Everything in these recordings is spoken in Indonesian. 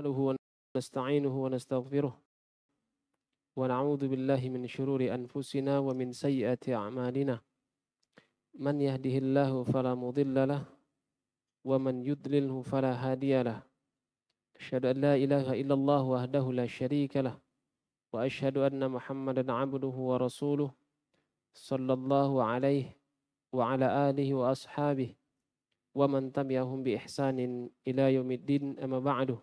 نحمده ونستعينه ونستغفره ونعوذ بالله من شرور أنفسنا ومن سيئات أعمالنا من يهده الله فلا مضل له ومن يضلله فلا هادي له أشهد أن لا إله إلا الله وحده لا شريك له وأشهد أن محمدا عبده ورسوله صلى الله عليه وعلى آله وأصحابه ومن تبعهم بإحسان إلى يوم الدين أما بعد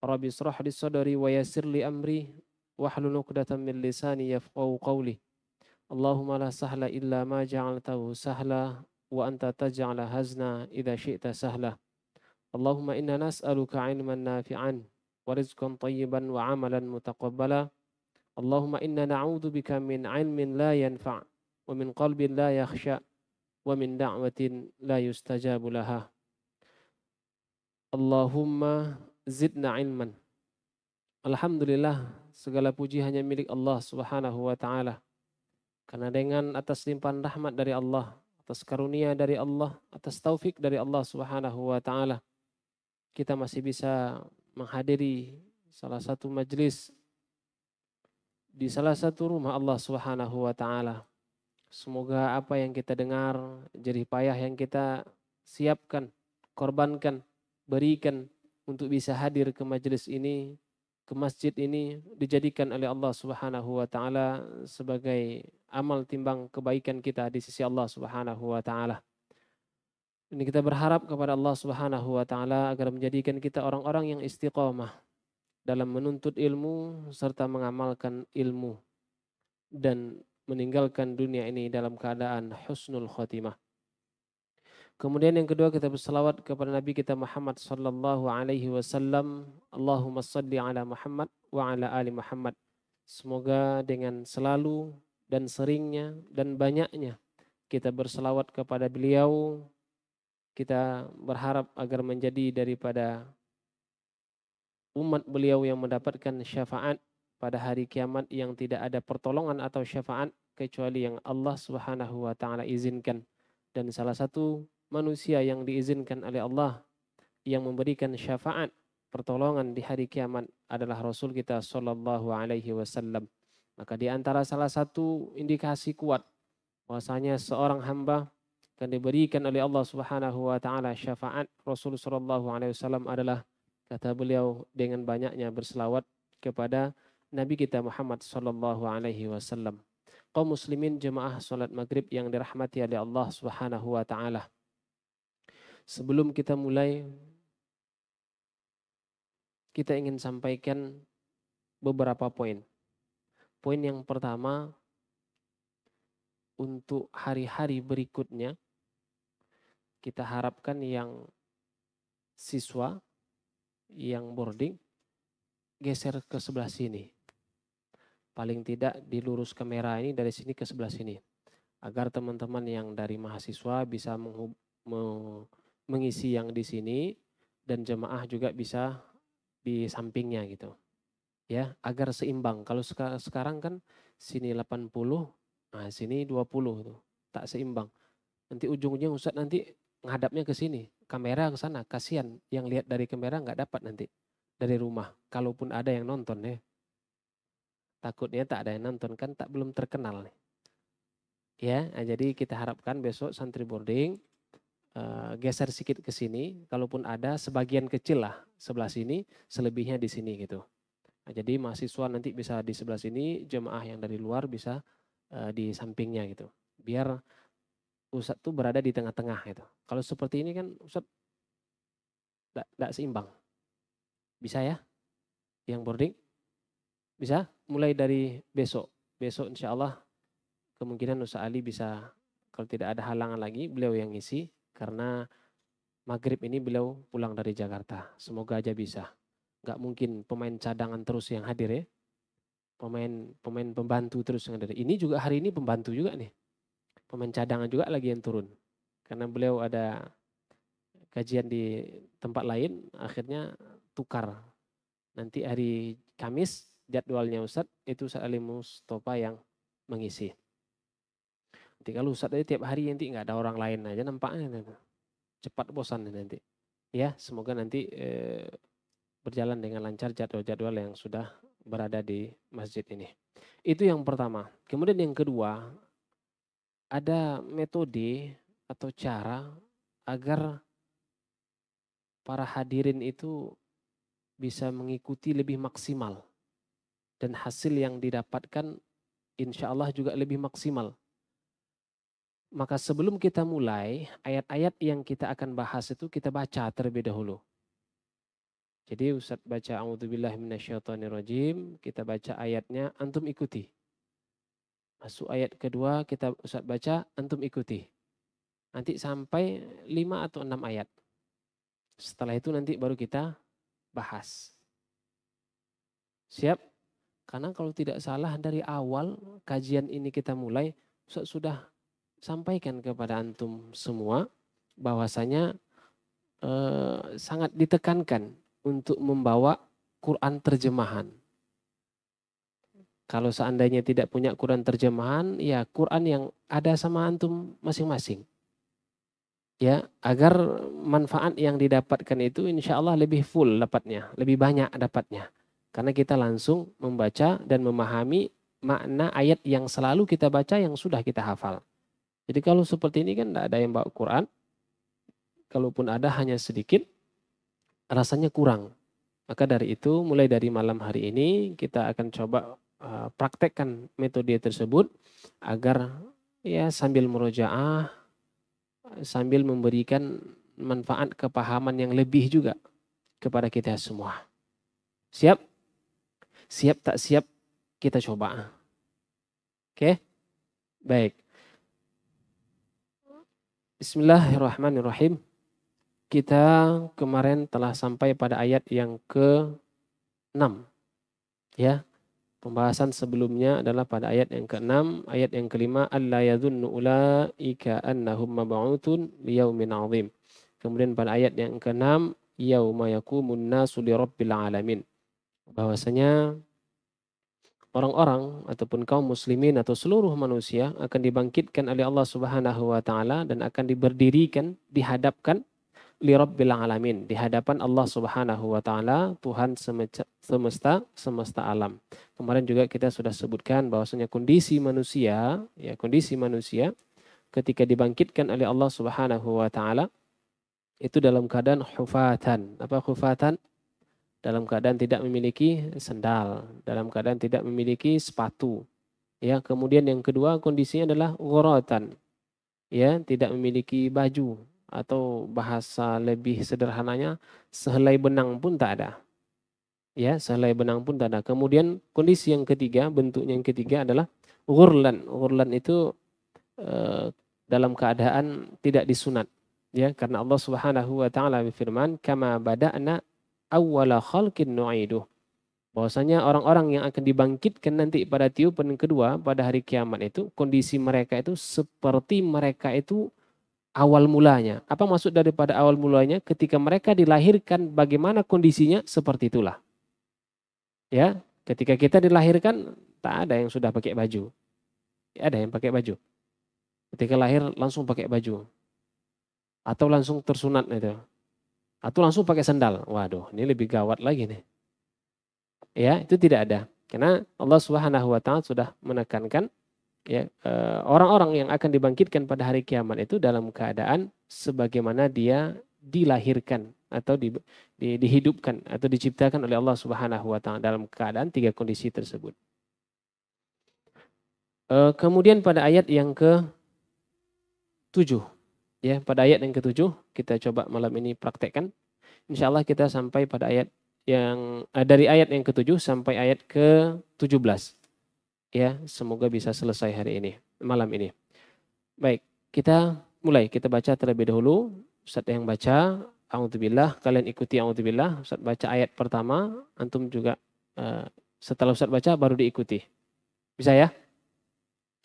رب اشرح لي صدري ويسر لي أمري واحلل عقدة من لساني يفقهوا قولي اللهم لا سهل إلا ما جعلته سهلا وأنت تجعل الحزن إذا شئت سهلا اللهم إنا نسألك علما نافعا ورزقا طيبا وعملا متقبلا اللهم إنا نعوذ بك من علم لا ينفع ومن قلب لا يخشى wa min da'watin la yustajabu laha. Allahumma zidna ilman. Alhamdulillah, segala puji hanya milik Allah Subhanahu wa ta'ala. Karena dengan atas limpahan rahmat dari Allah, atas karunia dari Allah, atas taufik dari Allah Subhanahu wa ta'ala, kita masih bisa menghadiri salah satu majlis di salah satu rumah Allah Subhanahu wa ta'ala. Semoga apa yang kita dengar, jerih payah yang kita siapkan, korbankan, berikan untuk bisa hadir ke majelis ini, ke masjid ini, dijadikan oleh Allah Subhanahu wa ta'ala sebagai amal timbang kebaikan kita di sisi Allah Subhanahu wa ta'ala. Ini kita berharap kepada Allah Subhanahu wa ta'ala agar menjadikan kita orang-orang yang istiqomah dalam menuntut ilmu serta mengamalkan ilmu dan meninggalkan dunia ini dalam keadaan husnul khotimah. Kemudian yang kedua, kita berselawat kepada Nabi kita Muhammad Sallallahu alaihi wasallam. Allahumma salli ala Muhammad wa ala ali Muhammad. Semoga dengan selalu dan seringnya dan banyaknya kita berselawat kepada beliau, kita berharap agar menjadi daripada umat beliau yang mendapatkan syafaat pada hari kiamat yang tidak ada pertolongan atau syafaat kecuali yang Allah Subhanahu wa ta'ala izinkan. Dan salah satu manusia yang diizinkan oleh Allah yang memberikan syafaat pertolongan di hari kiamat adalah Rasul kita Sallallahu alaihi wasallam. Maka di antara salah satu indikasi kuat bahwasanya seorang hamba yang diberikan oleh Allah Subhanahu wa ta'ala syafaat Rasul Sallallahu alaihi wasallam adalah, kata beliau, dengan banyaknya berselawat kepada Nabi kita Muhammad Sallallahu alaihi wasallam. Kaum muslimin jemaah salat maghrib yang dirahmati oleh Allah Subhanahu wa ta'ala, sebelum kita mulai, kita ingin sampaikan beberapa poin. Poin yang pertama, untuk hari-hari berikutnya kita harapkan yang siswa yang boarding geser ke sebelah sini. Paling tidak dilurus kamera ini dari sini ke sebelah sini, agar teman-teman yang dari mahasiswa bisa mengisi yang di sini dan jemaah juga bisa di sampingnya gitu. Ya, agar seimbang. Kalau sekarang kan sini 80, nah sini 20 tuh. Tak seimbang. Nanti ujung-ujungnya Ustaz nanti menghadapnya ke sini, kamera ke sana. Kasihan yang lihat dari kamera nggak dapat nanti dari rumah. Kalaupun ada yang nonton ya. Takutnya tak ada yang nonton, kan tak belum terkenal nih. Ya, nah jadi kita harapkan besok santri boarding geser sedikit ke sini, kalaupun ada sebagian kecil lah sebelah sini, selebihnya di sini gitu. Nah, jadi mahasiswa nanti bisa di sebelah sini, jemaah yang dari luar bisa di sampingnya gitu. Biar Ustadz tuh berada di tengah-tengah gitu. Kalau seperti ini kan Ustadz tidak seimbang. Bisa ya? Yang boarding? Bisa mulai dari besok. Besok insya Allah kemungkinan Ustaz Ali bisa, kalau tidak ada halangan lagi, beliau yang ngisi. Karena maghrib ini beliau pulang dari Jakarta. Semoga aja bisa. Gak mungkin pemain cadangan terus yang hadir ya. Pemain pembantu terus yang hadir. Ini juga hari ini pembantu juga nih. Pemain cadangan juga lagi yang turun. Karena beliau ada kajian di tempat lain, akhirnya tukar. Nanti hari Kamis jadwalnya Ustadz, itu Ustaz Alim Mustofa yang mengisi. Nanti kalau Ustadz aja tiap hari nanti nggak ada orang lain aja nampaknya. Cepat bosan nanti. Ya, semoga nanti berjalan dengan lancar jadwal-jadwal yang sudah berada di masjid ini. Itu yang pertama. Kemudian yang kedua, ada metode atau cara agar para hadirin itu bisa mengikuti lebih maksimal. Dan hasil yang didapatkan insya Allah juga lebih maksimal. Maka sebelum kita mulai, ayat-ayat yang kita akan bahas itu kita baca terlebih dahulu. Jadi Ustadz baca a'udzubillahi minasyaitonirrajim, kita baca ayatnya, antum ikuti. Masuk ayat kedua, kita Ustadz baca, antum ikuti. Nanti sampai 5 atau 6 ayat. Setelah itu nanti baru kita bahas. Siap? Karena kalau tidak salah dari awal kajian ini kita mulai, Ustadz sudah sampaikan kepada antum semua bahwasanya sangat ditekankan untuk membawa Quran terjemahan. Kalau seandainya tidak punya Quran terjemahan, ya Quran yang ada sama antum masing-masing. Ya, agar manfaat yang didapatkan itu insya Allah lebih full dapatnya, lebih banyak dapatnya. Karena kita langsung membaca dan memahami makna ayat yang selalu kita baca yang sudah kita hafal. Jadi kalau seperti ini kan tidak ada yang bawa Quran, kalaupun ada hanya sedikit, rasanya kurang. Maka dari itu mulai dari malam hari ini kita akan coba praktekkan metode tersebut agar ya sambil murojaah, sambil memberikan manfaat kepahaman yang lebih juga kepada kita semua. Siap? Siap tak siap kita coba. Oke? Baik. Bismillahirrahmanirrahim. Kita kemarin telah sampai pada ayat yang ke-6. Ya. Pembahasan sebelumnya adalah pada ayat yang ke-6, ayat yang ke-5, alla yadhunnu ulaika annahum mab'utsun liyaumin 'adzim. Kemudian pada ayat yang ke-6, yauma yaqumun nasu lirabbil alamin. Bahwasanya orang-orang ataupun kaum muslimin atau seluruh manusia akan dibangkitkan oleh Allah Subhanahu wa taala dan akan diberdirikan, dihadapkan li rabbil alamin, di hadapan Allah Subhanahu wa taala, Tuhan semesta alam. Kemarin juga kita sudah sebutkan bahwasanya kondisi manusia ketika dibangkitkan oleh Allah Subhanahu wa taala itu dalam keadaan hufatan. Apa hufatan? Dalam keadaan tidak memiliki sendal, dalam keadaan tidak memiliki sepatu. Ya, kemudian yang kedua kondisinya adalah ghuratan. Ya, tidak memiliki baju. Atau bahasa lebih sederhananya, sehelai benang pun tak ada. Ya, sehelai benang pun tak ada. Kemudian kondisi yang ketiga, bentuknya yang ketiga adalah ghurlan. Ghurlan itu dalam keadaan tidak disunat. Ya, karena Allah Subhanahu wa taala berfirman, "Kama bada'na awwala khalqin nu'iduh." Bahwasanya orang-orang yang akan dibangkitkan nanti pada tiupan kedua pada hari kiamat itu, kondisi mereka itu seperti mereka itu awal mulanya. Apa maksud daripada awal mulanya? Ketika mereka dilahirkan, bagaimana kondisinya? Seperti itulah. Ya, ketika kita dilahirkan, tak ada yang sudah pakai baju. Ya, ada yang pakai baju. Ketika lahir langsung pakai baju. Atau langsung tersunat itu. Atau langsung pakai sandal. Waduh, ini lebih gawat lagi nih. Ya, itu tidak ada. Karena Allah Subhanahu wa taala sudah menekankan ya, orang-orang yang akan dibangkitkan pada hari kiamat itu dalam keadaan sebagaimana dia dilahirkan atau dihidupkan atau diciptakan oleh Allah Subhanahu wa taala dalam keadaan tiga kondisi tersebut. Kemudian pada ayat yang ke-7, ya, pada ayat yang ke-7 kita coba malam ini praktekkan. Insya Allah kita sampai pada ayat yang dari ayat yang ke-7 sampai ayat ke-17. Ya, semoga bisa selesai hari ini, malam ini. Baik, kita mulai, kita baca terlebih dahulu. Ustadz yang baca, a'udzubillah, kalian ikuti a'udzubillah. Ustadz baca ayat pertama, antum juga setelah Ustadz baca baru diikuti. Bisa ya?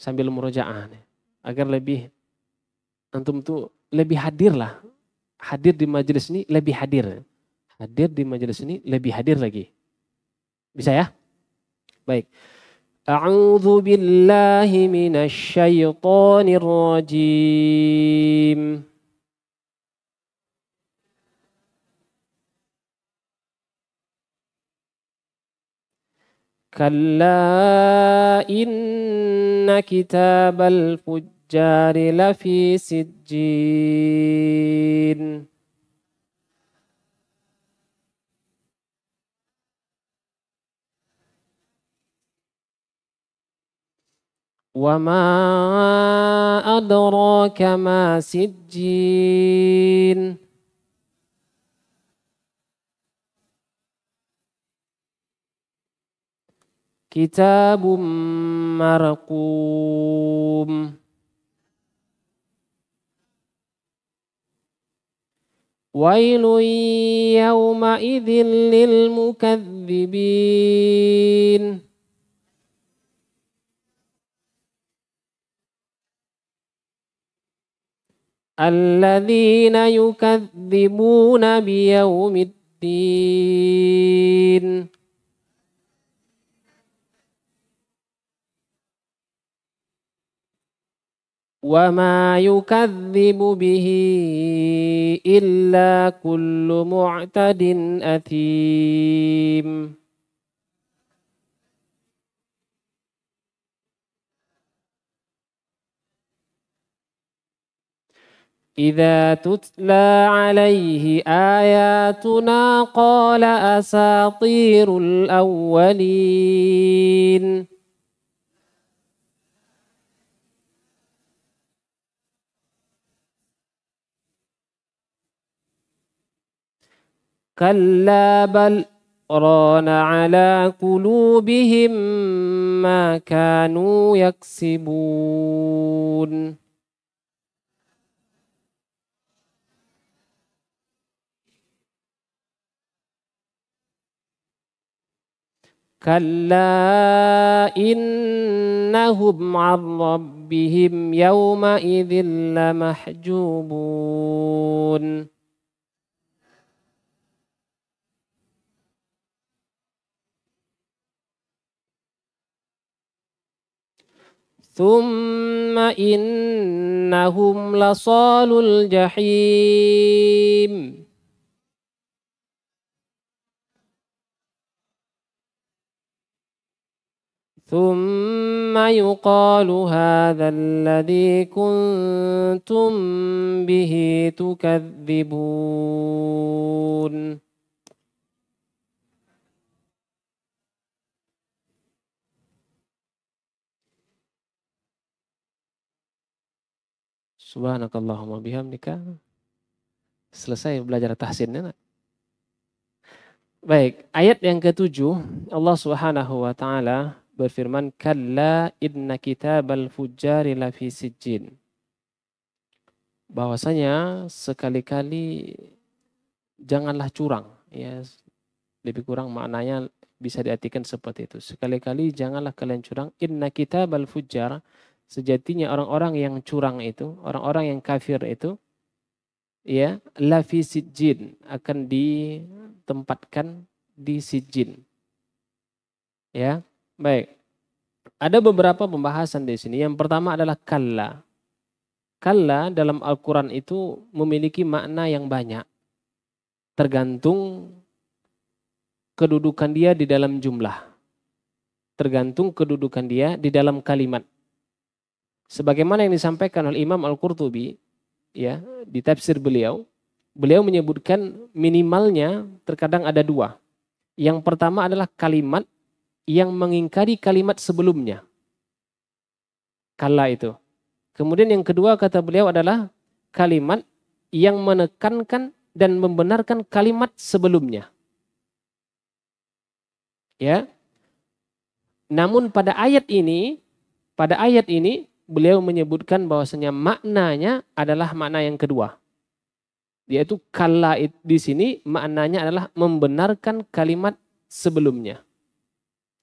Sambil murojaah agar lebih antum tuh lebih hadir lah. Hadir di majelis ini lebih hadir. Hadir di majelis ini lebih hadir lagi. Bisa ya? Baik. أعوذ بالله من الشيطان الرجيم Kalla inna kitabal fujjari lafi Sijjin. Wa ma adraka ma Sijjin. Kitabun marqum. Wailun yawma idzin lil mukadzibin. Alladzina yukadzibuna biyaumiddin. Wa ma yukadzibu bihi illa kullu mu'tadin athim. Idza tutla 'alaihi ayatuna qala asatirul awwalin. Kalla bal rana ala qulubihim ma kanu yaksibun. Kalla innahum 'an rabbihim yawma idzin lamahjubun. Thumma innahum lasalul jahim. Thumma yuqalu hadha alladhi kuntum bihi tukadzibun. Subhanakallahumma bihamdika. Selesai belajar tahsinnya. Baik, ayat yang ketujuh Allah Subhanahu wa taala berfirman kalla inna kitabal fujjari lafi Sijjin. Bahwasanya sekali-kali janganlah curang, ya. Lebih kurang maknanya bisa diartikan seperti itu. Sekali-kali janganlah kalian curang, inna kitabal fujjar. Sejatinya orang-orang yang curang itu, orang-orang yang kafir itu, ya, lafi Sijjin, akan ditempatkan di Sijjin. Ya, baik. Ada beberapa pembahasan di sini. Yang pertama adalah kalla. Kalla dalam Al-Quran itu memiliki makna yang banyak. Tergantung kedudukan dia di dalam jumlah. Tergantung kedudukan dia di dalam kalimat. Sebagaimana yang disampaikan oleh Imam Al-Qurtubi, ya, di tafsir beliau, beliau menyebutkan minimalnya terkadang ada dua. Yang pertama adalah kalimat yang mengingkari kalimat sebelumnya. Kalla itu. Kemudian yang kedua kata beliau adalah kalimat yang menekankan dan membenarkan kalimat sebelumnya. Ya. Namun pada ayat ini beliau menyebutkan bahwasanya maknanya adalah makna yang kedua. Yaitu kalla di sini maknanya adalah membenarkan kalimat sebelumnya.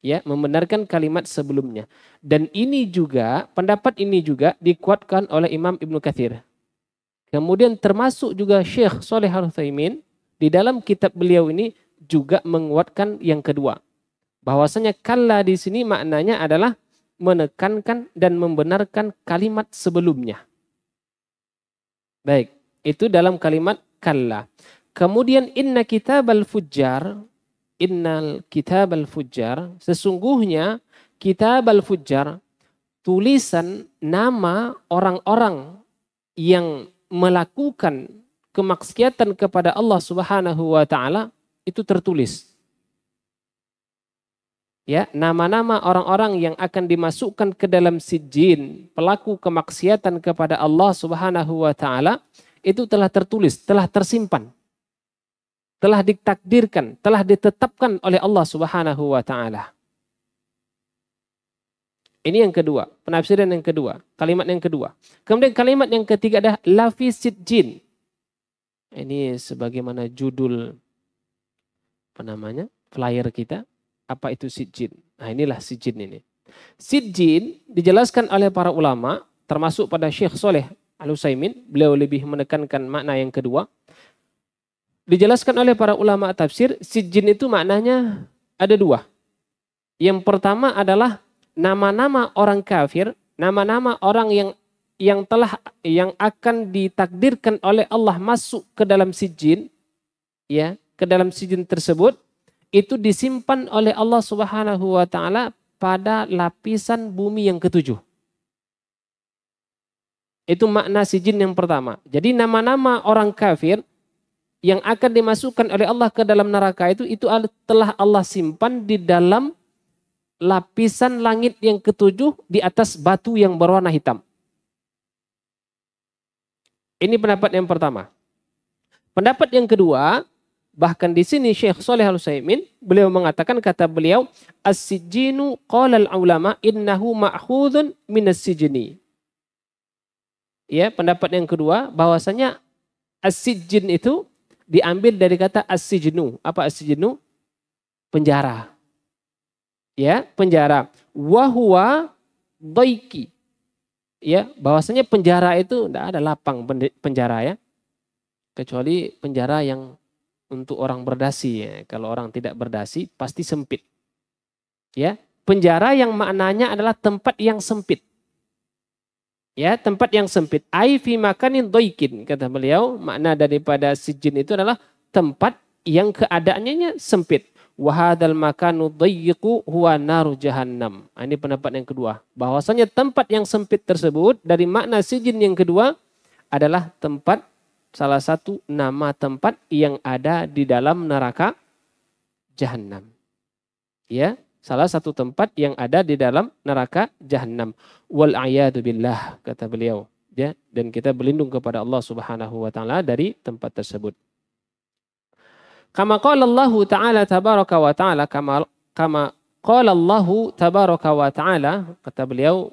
Ya, membenarkan kalimat sebelumnya. Dan ini juga, pendapat ini juga dikuatkan oleh Imam Ibnu Katsir. Kemudian termasuk juga Syekh Soleh Al-Utsaimin di dalam kitab beliau ini juga menguatkan yang kedua. Bahwasanya kalla di sini maknanya adalah menekankan dan membenarkan kalimat sebelumnya. Baik, itu dalam kalimat kalla. Kemudian inna kitabal fujjar, Innal kitab al-fujjar, sesungguhnya kitab al-fujjar, tulisan nama orang-orang yang melakukan kemaksiatan kepada Allah Subhanahu wa taala itu tertulis. Ya, nama-nama orang-orang yang akan dimasukkan ke dalam sijjin, pelaku kemaksiatan kepada Allah Subhanahu wa taala itu telah tertulis, telah tersimpan, telah ditakdirkan, telah ditetapkan oleh Allah Subhanahu wa taala. Ini yang kedua, penafsiran yang kedua, kalimat yang kedua. Kemudian kalimat yang ketiga adalah lafi sijjin. Ini sebagaimana judul apa namanya? Flyer kita, apa itu sijjin. Nah, inilah sijjin ini. Sijjin dijelaskan oleh para ulama termasuk pada Syekh Soleh Al-Utsaimin, beliau lebih menekankan makna yang kedua. Dijelaskan oleh para ulama tafsir, sijjin itu maknanya ada dua. Yang pertama adalah nama-nama orang kafir, nama-nama orang yang akan ditakdirkan oleh Allah masuk ke dalam sijjin, ya, ke dalam sijjin tersebut itu disimpan oleh Allah Subhanahu wa taala pada lapisan bumi yang ketujuh. Itu makna sijjin yang pertama. Jadi nama-nama orang kafir yang akan dimasukkan oleh Allah ke dalam neraka itu telah Allah simpan di dalam lapisan langit yang ketujuh di atas batu yang berwarna hitam. Ini pendapat yang pertama. Pendapat yang kedua, bahkan di sini Syekh Soleh Al-Utsaimin beliau mengatakan, kata beliau, as-sijinu qalal ulama innahu ma'khudun minas sijni. Ya, pendapat yang kedua bahwasanya as-sijin itu diambil dari kata as-sijnu. Apa as-sijnu? Penjara. Ya, penjara. Wahwa daiki. Ya, bahwasanya penjara itu tidak ada lapang penjara, ya. Kecuali penjara yang untuk orang berdasi, ya. Kalau orang tidak berdasi pasti sempit. Ya, penjara yang maknanya adalah tempat yang sempit. Ya, tempat yang sempit. Ai fi makanin dhaikin, kata beliau, makna daripada sijjin itu adalah tempat yang keadaannya sempit. Wa hadzal makanu dhayyiqu huwa naru jahannam. Ini pendapat yang kedua. Bahwasanya tempat yang sempit tersebut dari makna sijjin yang kedua adalah tempat, salah satu nama tempat yang ada di dalam neraka jahannam. Ya, salah satu tempat yang ada di dalam neraka jahannam. Wal a'yadu billah, kata beliau. Ya, dan kita berlindung kepada Allah Subhanahu wa taala dari tempat tersebut. Kama qala Allah taala tabaraka wa taala, kama qala Allah tabaraka wa taala, kata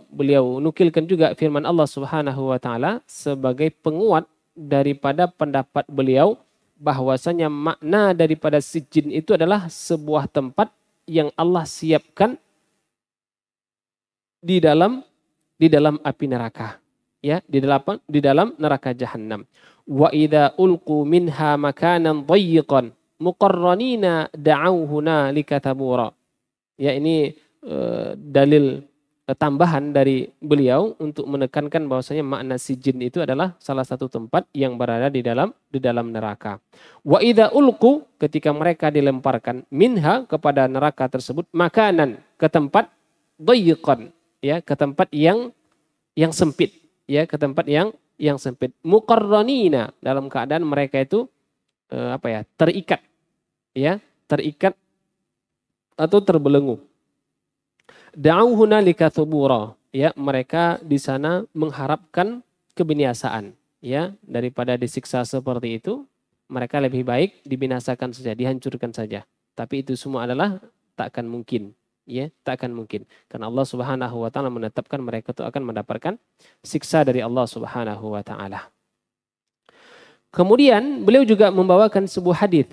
beliau nukilkan juga firman Allah Subhanahu wa taala sebagai penguat daripada pendapat beliau bahwasanya makna daripada sijjin itu adalah sebuah tempat yang Allah siapkan di dalam api neraka, ya, di dalam neraka jahannam. Wa idza ulqu minha makanan dhayyiqan muqarranina da'u hunalika tabura. Ya, ini dalil tambahan dari beliau untuk menekankan bahwasanya makna sijjin itu adalah salah satu tempat yang berada di dalam neraka. Wa idza ulqu, ketika mereka dilemparkan, minha, kepada neraka tersebut, makanan, ke tempat dhayyiqan, ya, ke tempat yang sempit, ya, ke tempat yang sempit, muqarranina, dalam keadaan mereka itu terikat, ya, terikat atau terbelenggu. Da'uhuna likathubura, ya, mereka di sana mengharapkan kebinasaan, ya, daripada disiksa seperti itu mereka lebih baik dibinasakan saja, dihancurkan saja. Tapi itu semua adalah takkan mungkin, ya, takkan mungkin, karena Allah Subhanahu wa taala menetapkan mereka itu akan mendapatkan siksa dari Allah Subhanahu wa taala. Kemudian beliau juga membawakan sebuah hadis,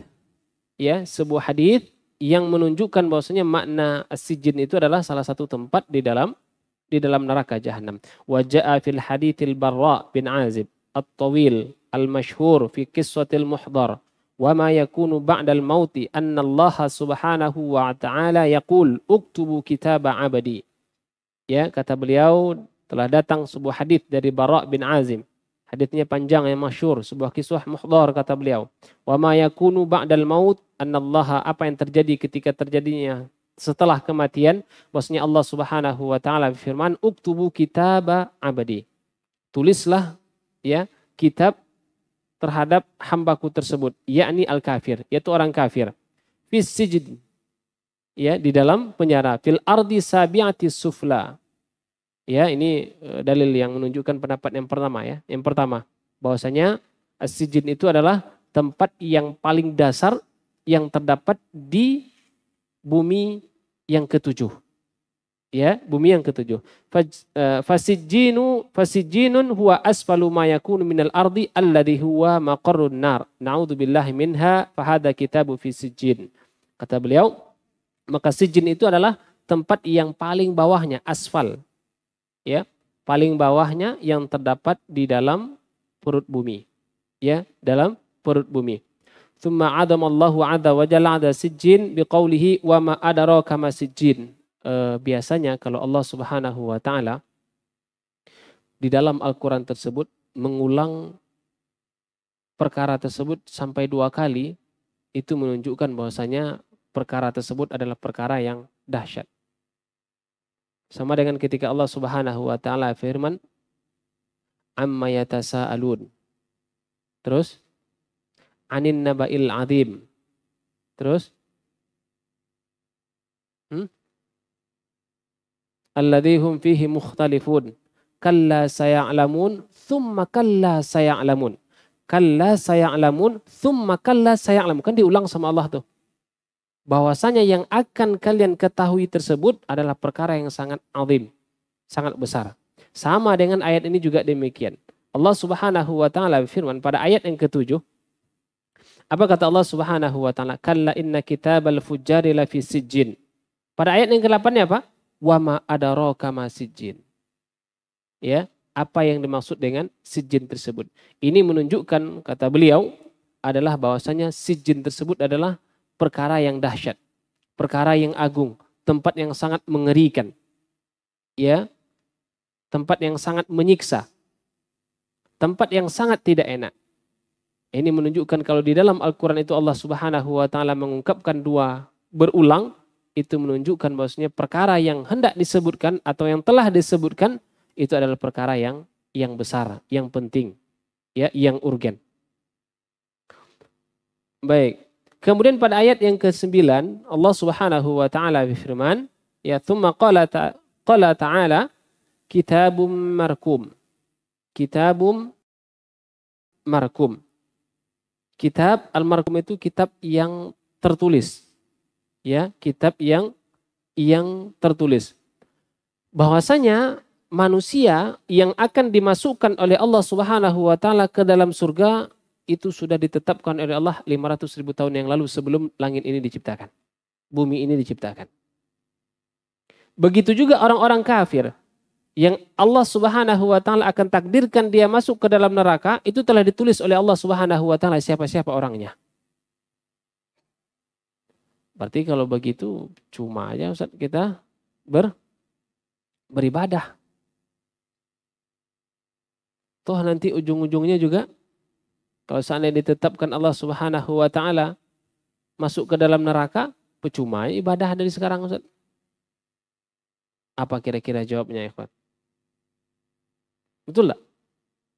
ya, sebuah hadis yang menunjukkan bahwasanya makna as-sijjin itu adalah salah satu tempat di dalam neraka jahannam. Wa jaa fil haditsil Bara' bin Azib at-tawil al-masyhur fi qissatil muhdhar wa ma yakunu ba'dal mauti anna Allah Subhanahu wa ta'ala yaqul uktubu kitaba 'abdi. Ya, kata beliau telah datang sebuah hadits dari Bara' bin Azib Hadisnya panjang yang masyhur, sebuah kisah muhdhar kata beliau. Wa ma yakunu ba'dal maut annallaha, apa yang terjadi ketika terjadinya setelah kematian, bahwasanya Allah Subhanahu wa taala firman, "Uktubu kitaba 'abdi." Tulislah ya kitab terhadap hambaku tersebut, yakni al-kafir, yaitu orang kafir. Fis sijjin, ya, di dalam penjara. Fil ardi sabi'ati sufla. Ya, ini dalil yang menunjukkan pendapat yang pertama ya. Yang pertama, bahwasanya as-sijjin itu adalah tempat yang paling dasar yang terdapat di bumi yang ketujuh. Ya, bumi yang ketujuh. Fasijjinu fasijjinun huwa asfalu ma yakunu minal ardi alladhi huwa maqarrun nar. Na'udzubillahi minha fa hadza kitabu fi sijjin. Kata beliau, maka sijjin itu adalah tempat yang paling bawahnya, asfal. Ya, paling bawahnya yang terdapat di dalam perut bumi, ya, dalam perut bumi. Tsumma 'adamallahu 'adza wa jalla 'adza sijjin biqaulihi wa ma adraka ma sijjin. Biasanya kalau Allah Subhanahu wa taala di dalam Al-Qur'an tersebut mengulang perkara tersebut sampai 2 kali, itu menunjukkan bahwasanya perkara tersebut adalah perkara yang dahsyat. Sama dengan ketika Allah Subhanahu wa taala firman, "Amma yatasaalun." Terus, "Anin naba'il azim." Terus, "Alladzi hum fihi mukhtalifun." "Kalla saya'lamun, thumma kalla saya'lamun." "Kalla saya'lamun, thumma kalla saya'lamun." Kan diulang sama Allah tuh. Bahwasanya yang akan kalian ketahui tersebut adalah perkara yang sangat azim, sangat besar. Sama dengan ayat ini juga demikian. Allah Subhanahu wa taala berfirman pada ayat yang ke-7. Apa kata Allah Subhanahu wa taala? "Kalla inna kitabal fujjari la fi sijjin." Pada ayat yang ke-8-nya apa? "Wa ma adraka ma sijjin." Ya, apa yang dimaksud dengan sijjin tersebut? Ini menunjukkan kata beliau adalah bahwasanya sijjin tersebut adalah perkara yang dahsyat, perkara yang agung, tempat yang sangat mengerikan, ya, tempat yang sangat menyiksa, tempat yang sangat tidak enak. Ini menunjukkan kalau di dalam Al-Quran itu Allah Subhanahu wa taala mengungkapkan 2 berulang, itu menunjukkan bahwasanya perkara yang hendak disebutkan atau yang telah disebutkan itu adalah perkara yang besar, yang penting, ya, yang urgen. Baik. Kemudian pada ayat yang ke-9 Allah Subhanahu wa taala berfirman, ya, "Tsumma qala ta'ala kitabum markum." Kitabum markum. Kitab al-markum itu kitab yang tertulis. Ya, kitab yang tertulis. Bahwasanya manusia yang akan dimasukkan oleh Allah Subhanahu wa taala ke dalam surga itu sudah ditetapkan oleh Allah 500.000 tahun yang lalu sebelum langit ini diciptakan. Bumi ini diciptakan. Begitu juga orang-orang kafir yang Allah Subhanahu wa taala akan takdirkan dia masuk ke dalam neraka, itu telah ditulis oleh Allah Subhanahu wa taala siapa-siapa orangnya. Berarti kalau begitu cuma aja Ustaz kita beribadah. Toh nanti ujung-ujungnya juga kalau seandainya ditetapkan Allah Subhanahu wa taala masuk ke dalam neraka, percuma ibadah dari sekarang Ustaz. Apa kira-kira jawabnya, ikhwan? Betul enggak?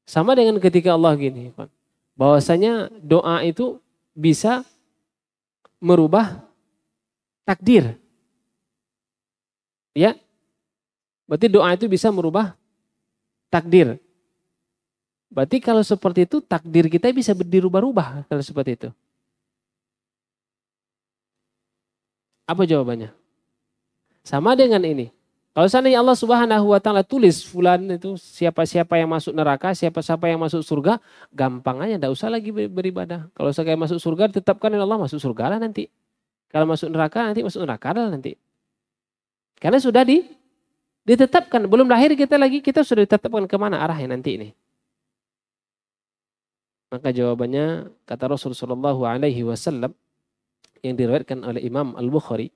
Sama dengan ketika Allah gini, ikhwan. Bahwasanya doa itu bisa merubah takdir. Ya? Berarti doa itu bisa merubah takdir. Berarti kalau seperti itu takdir kita bisa dirubah-rubah kalau seperti itu. Apa jawabannya? Sama dengan ini. Kalau seandainya Allah Subhanahu wa taala tulis fulan itu siapa-siapa yang masuk neraka, siapa-siapa yang masuk surga, gampang aja, enggak usah lagi beribadah. Kalau saya masuk surga tetapkan Allah masuk surga lah nanti. Kalau masuk neraka nanti masuk neraka lah nanti. Karena sudah ditetapkan, belum lahir kita sudah ditetapkan kemana arahnya nanti ini. Maka jawabannya kata Rasulullah Sallallahu alaihi wasallam yang diriwayatkan oleh Imam Al-Bukhari,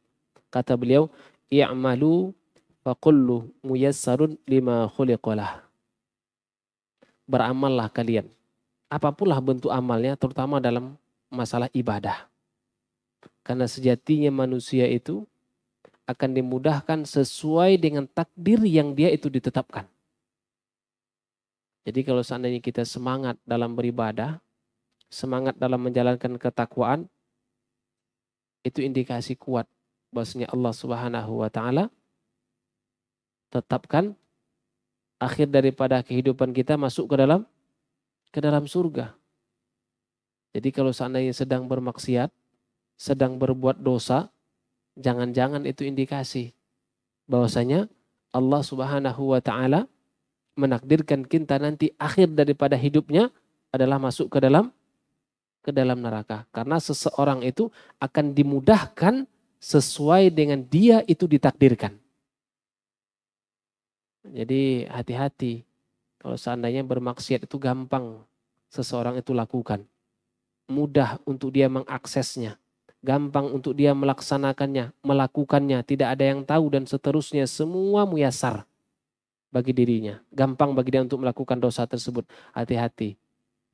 kata beliau, "I'malu fa kullu muyassarun lima khuliqalah." beramallah kalian. Apapunlah bentuk amalnya, terutama dalam masalah ibadah. Karena sejatinya manusia itu akan dimudahkan sesuai dengan takdir yang dia itu ditetapkan. Jadi kalau seandainya kita semangat dalam beribadah, semangat dalam menjalankan ketakwaan, itu indikasi kuat bahwasanya Allah Subhanahu wa taala tetapkan akhir daripada kehidupan kita masuk ke dalam surga. Jadi kalau seandainya sedang bermaksiat, sedang berbuat dosa, jangan-jangan itu indikasi bahwasanya Allah Subhanahu wa taala menakdirkan kita nanti akhir daripada hidupnya adalah masuk ke dalam neraka. Karena seseorang itu akan dimudahkan sesuai dengan dia itu ditakdirkan. Jadi hati-hati kalau seandainya bermaksiat itu gampang seseorang itu lakukan. Mudah untuk dia mengaksesnya, gampang untuk dia melaksanakannya, melakukannya, tidak ada yang tahu dan seterusnya, semua muyasar bagi dirinya. Gampang bagi dia untuk melakukan dosa tersebut. Hati-hati.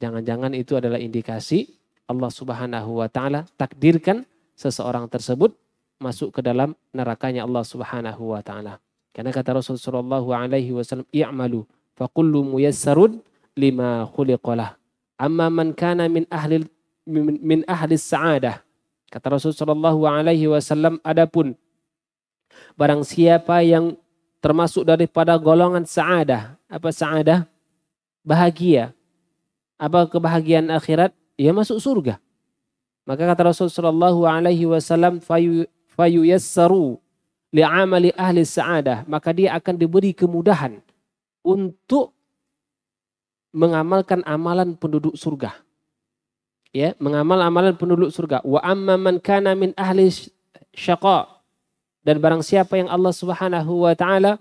Jangan-jangan itu adalah indikasi Allah Subhanahu wa taala takdirkan seseorang tersebut masuk ke dalam nerakanya Allah Subhanahu wa taala. Karena kata Rasulullah Sallallahu alaihi wasallam, "I'malu fa kullu muyassarun lima khuliqalah. Amma man kana min ahli sa'adah." Kata Rasulullah Shallallahu alaihi wasallam, adapun barang siapa yang termasuk daripada golongan sa'adah. Apa sa'adah? Bahagia. Apa kebahagiaan akhirat? Ya masuk surga. Maka kata Rasulullah Shallallahu alaihi wasallam, fayuyassaru li'amali ahli sa'adah. Maka dia akan diberi kemudahan untuk mengamalkan amalan penduduk surga. Ya, mengamal amalan penduduk surga. Wa amma man kana min ahli syaqa, dan barang siapa yang Allah Subhanahu wa taala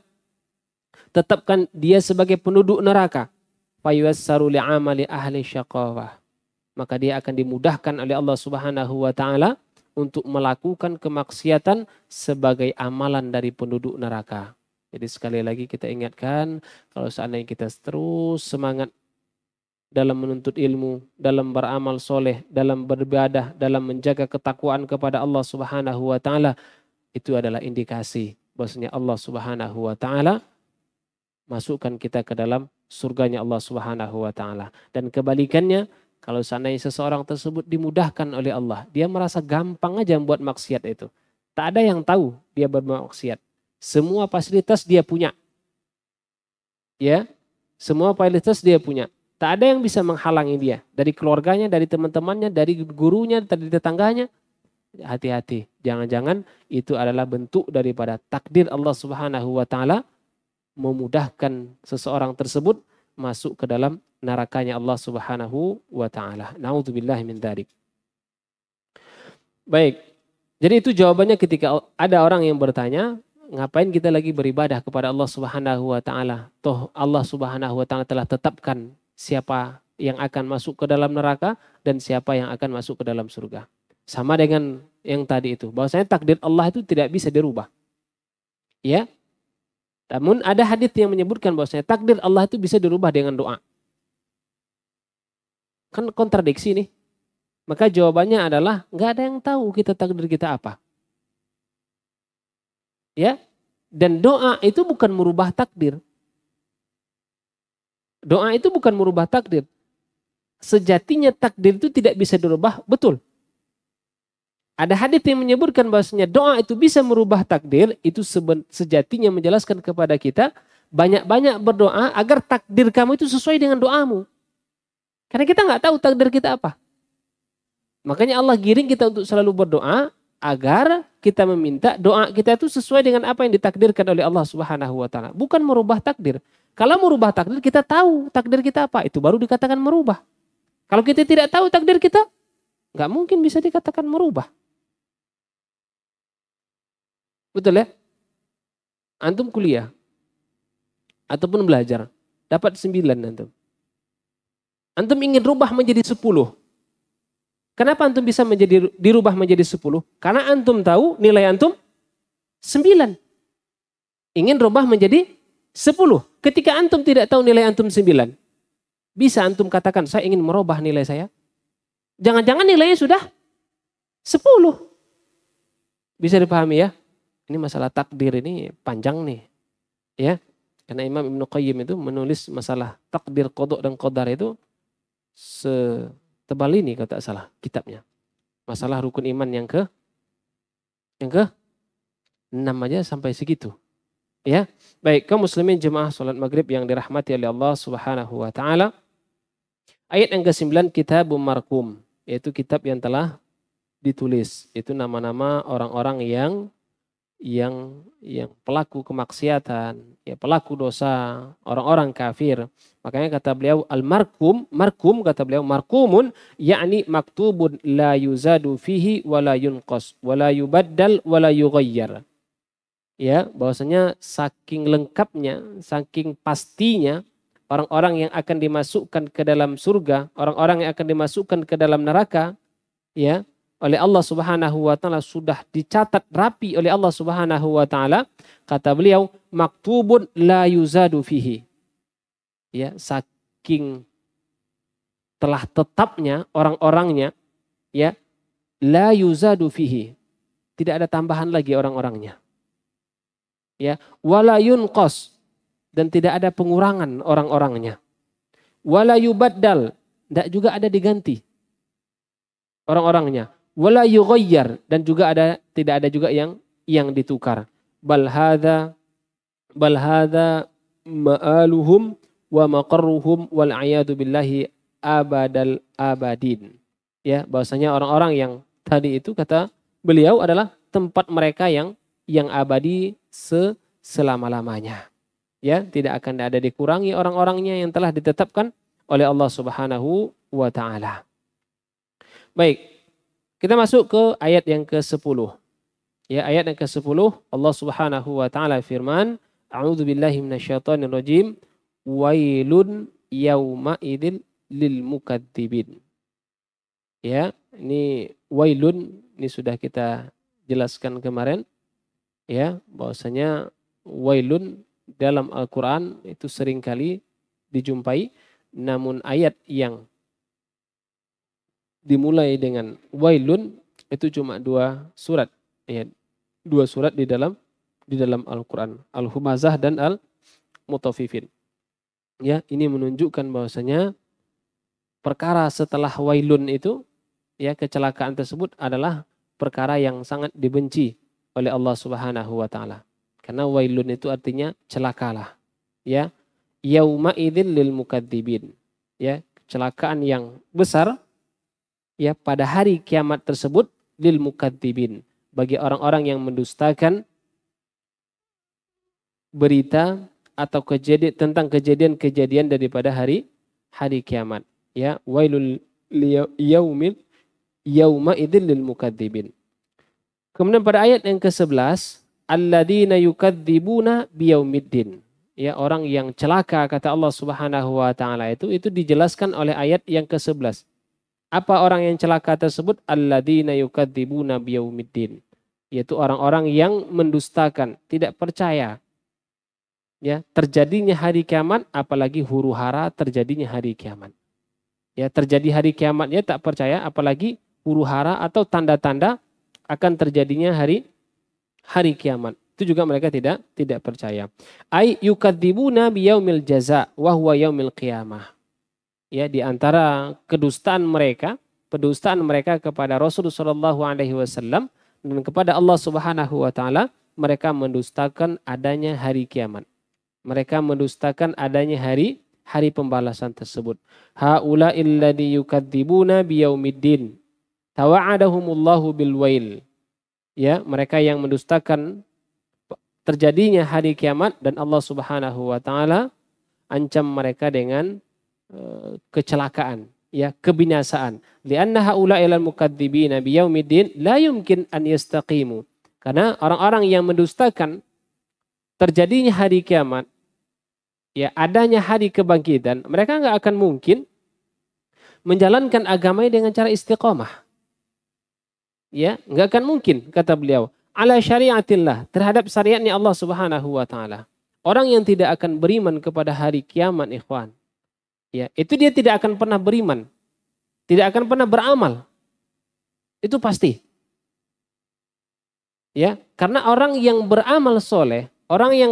tetapkan dia sebagai penduduk neraka, fayassaru li amali ahli syaqawah, maka dia akan dimudahkan oleh Allah Subhanahu wa taala untuk melakukan kemaksiatan sebagai amalan dari penduduk neraka. Jadi sekali lagi kita ingatkan, kalau seandainya kita terus semangat dalam menuntut ilmu, dalam beramal soleh, dalam beribadah, dalam menjaga ketakwaan kepada Allah Subhanahu wa taala, itu adalah indikasi bahwasanya Allah Subhanahu wa taala masukkan kita ke dalam surganya Allah Subhanahu wa taala. Dan kebalikannya, kalau seandainya seseorang tersebut dimudahkan oleh Allah, dia merasa gampang aja membuat maksiat itu. Tak ada yang tahu dia berbuat maksiat. Semua fasilitas dia punya. Ya, semua fasilitas dia punya. Tak ada yang bisa menghalangi dia. Dari keluarganya, dari teman-temannya, dari gurunya, dari tetangganya. Hati-hati. Jangan-jangan itu adalah bentuk daripada takdir Allah Subhanahu wa ta'ala memudahkan seseorang tersebut masuk ke dalam nerakanya Allah Subhanahu wa ta'ala. Na'udzubillahi min dzalik. Baik. Jadi itu jawabannya ketika ada orang yang bertanya, ngapain kita lagi beribadah kepada Allah Subhanahu wa ta'ala? Toh Allah Subhanahu wa ta'ala telah tetapkan siapa yang akan masuk ke dalam neraka dan siapa yang akan masuk ke dalam surga. Sama dengan yang tadi itu. Bahwasanya takdir Allah itu tidak bisa dirubah. Ya. Namun ada hadis yang menyebutkan bahwasanya takdir Allah itu bisa dirubah dengan doa. Kan kontradiksi nih. Maka jawabannya adalah nggak ada yang tahu kita takdir kita apa. Ya. Dan doa itu bukan merubah takdir. Doa itu bukan merubah takdir. Sejatinya takdir itu tidak bisa dirubah, betul. Ada hadis yang menyebutkan bahwasanya doa itu bisa merubah takdir, itu sejatinya menjelaskan kepada kita, banyak-banyak berdoa agar takdir kamu itu sesuai dengan doamu. Karena kita nggak tahu takdir kita apa. Makanya Allah giring kita untuk selalu berdoa agar kita meminta doa kita itu sesuai dengan apa yang ditakdirkan oleh Allah Subhanahu wa taala, bukan merubah takdir. Kalau merubah takdir, kita tahu takdir kita apa. Itu baru dikatakan merubah. Kalau kita tidak tahu takdir kita, nggak mungkin bisa dikatakan merubah. Betul ya? Antum kuliah, ataupun belajar, dapat 9 antum. Antum ingin rubah menjadi 10. Kenapa antum bisa dirubah menjadi 10? Karena antum tahu nilai antum 9. Ingin rubah menjadi 10. Ketika antum tidak tahu nilai antum 9, Bisa antum katakan, saya ingin merubah nilai saya? Jangan-jangan nilainya sudah 10. Bisa dipahami ya? Ini masalah takdir ini panjang nih. Ya. Karena Imam Ibnu Qayyim itu menulis masalah takdir, qada dan qadar itu setebal ini kalau tak salah kitabnya. Masalah rukun iman yang ke-6 aja sampai segitu. Ya. Baik, kaum muslimin jemaah salat maghrib yang dirahmati oleh Allah Subhanahu wa taala. Ayat yang ke-9 kitabun marqum, yaitu kitab yang telah ditulis, itu nama-nama orang-orang yang pelaku kemaksiatan, ya pelaku dosa, orang-orang kafir. Makanya kata beliau al-marqum, marqum kata beliau marqumun yakni maktubun la yuzadu fihi wa la yunqas wa la yubaddal wa la yughayyar. Ya, bahwasanya saking lengkapnya, saking pastinya orang-orang yang akan dimasukkan ke dalam surga, orang-orang yang akan dimasukkan ke dalam neraka, ya, oleh Allah Subhanahu wa taala sudah dicatat rapi oleh Allah Subhanahu wa taala. Kata beliau maktubun la yuzadu fihi, ya saking telah tetapnya orang-orangnya, ya la yuzadu fihi, tidak ada tambahan lagi orang-orangnya, ya wala yunqas, dan tidak ada pengurangan orang-orangnya, wala yubaddal, tidak juga ada diganti orang-orangnya, wala yughayyar, dan juga tidak ada juga yang ditukar. Bal hadza ma'aluhum wa maqarruhum wal a'yadu billahi abadal abadin. Ya, bahwasanya orang-orang yang tadi itu kata beliau adalah tempat mereka yang abadi selama-lamanya. Ya, tidak akan ada dikurangi orang-orangnya yang telah ditetapkan oleh Allah Subhanahu wa taala. Baik, kita masuk ke ayat yang ke-10. Ya, ayat yang ke-10 Allah Subhanahu wa taala firman, a'udzubillahi minasyaitonirrajim, wailun yauma idzil lil mukadzibin. Ya, ini wailun ini sudah kita jelaskan kemarin. Ya, bahwasanya wailun dalam Al-Qur'an itu seringkali dijumpai, namun ayat yang dimulai dengan wailun itu cuma 2 surat, ya 2 surat di dalam Al-Qur'an, Al-Humazah dan Al-Mutaffifin. Ya, ini menunjukkan bahwasanya perkara setelah wailun itu, ya kecelakaan tersebut adalah perkara yang sangat dibenci oleh Allah Subhanahu wa taala. Karena wailun itu artinya celakalah, ya. Yauma idzil lil mukadzibin. Ya, kecelakaan yang besar, ya pada hari kiamat tersebut lil mukadzibin, bagi orang-orang yang mendustakan berita atau kejadian tentang kejadian-kejadian daripada hari kiamat, ya wailul yaumil yauma idzil lil mukadzibin. Kemudian pada ayat yang ke-11 alladzina yukadzibuna biyaumiddin, ya orang yang celaka kata Allah Subhanahu wa taala itu dijelaskan oleh ayat yang ke-11. Apa orang yang celaka tersebut? Alladzina yukadzibuna biyaumiddin, yaitu orang-orang yang mendustakan, tidak percaya, ya terjadinya hari kiamat, apalagi huru-hara terjadinya hari kiamat. Ya, terjadi hari kiamatnya tak percaya, apalagi huru-hara atau tanda-tanda akan terjadinya hari kiamat. Itu juga mereka tidak percaya. Ai yukadzibuna biyaumil jaza wa huwa yaumil qiyamah. Ya, di antara kedustaan mereka kepada Rasulullah Shallallahu alaihi wasallam dan kepada Allah Subhanahu wa taala, mereka mendustakan adanya hari kiamat. Mereka mendustakan adanya hari pembalasan tersebut. Haula illadzi yukadzibuna biyaumiddin tawa'adahumullahu bilwail. Ya, mereka yang mendustakan terjadinya hari kiamat, dan Allah Subhanahu wa taala ancam mereka dengan kecelakaan, ya kebinasaan. Lianna haula'ilal mukadzibina biyaumiddin la yumkin an yastaqimu. Karena orang-orang yang mendustakan terjadinya hari kiamat, ya adanya hari kebangkitan, mereka nggak akan mungkin menjalankan agamanya dengan cara istiqomah. Ya, nggak akan mungkin kata beliau. Ala syari'atillah, terhadap syariatnya Allah Subhanahu wa taala. Orang yang tidak akan beriman kepada hari kiamat, ikhwan, ya, itu dia tidak akan pernah beriman, tidak akan pernah beramal. Itu pasti. Ya, karena orang yang beramal soleh, orang yang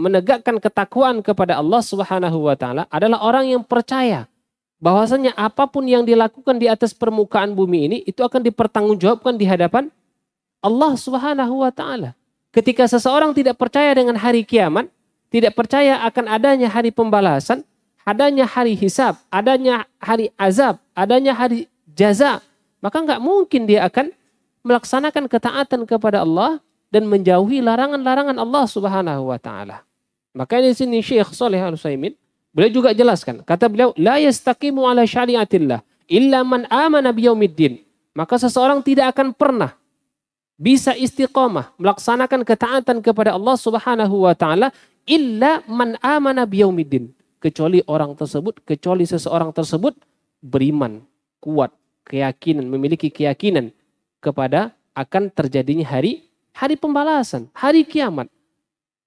menegakkan ketakwaan kepada Allah Subhanahu wa taala adalah orang yang percaya bahwasanya apapun yang dilakukan di atas permukaan bumi ini itu akan dipertanggungjawabkan di hadapan Allah Subhanahu wa taala. Ketika seseorang tidak percaya dengan hari kiamat, tidak percaya akan adanya hari pembalasan, adanya hari hisab, adanya hari azab, adanya hari jaza, maka nggak mungkin dia akan melaksanakan ketaatan kepada Allah dan menjauhi larangan-larangan Allah Subhanahu wa taala. Makanya di sini Syekh Soleh Al-Utsaimin beliau juga jelaskan, kata beliau, la yastaqimu ala syariatillah illa man amana biyaumiddin. Maka seseorang tidak akan pernah bisa istiqamah melaksanakan ketaatan kepada Allah Subhanahu wa taala illa man amana biyaumiddin. Kecuali seseorang tersebut beriman, kuat, keyakinan, memiliki keyakinan kepada akan terjadinya hari pembalasan, hari kiamat.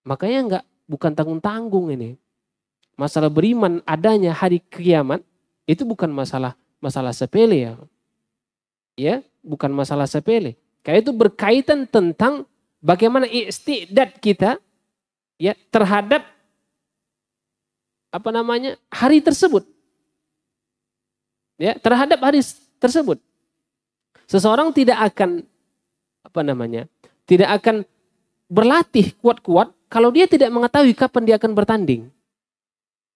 Makanya bukan tanggung-tanggung ini. Masalah beriman adanya hari kiamat itu bukan masalah sepele ya. Ya, bukan masalah sepele. Karena itu berkaitan tentang bagaimana isti'dad kita ya terhadap hari tersebut. Ya, terhadap hari tersebut. Seseorang tidak akan tidak akan berlatih kuat-kuat kalau dia tidak mengetahui kapan dia akan bertanding.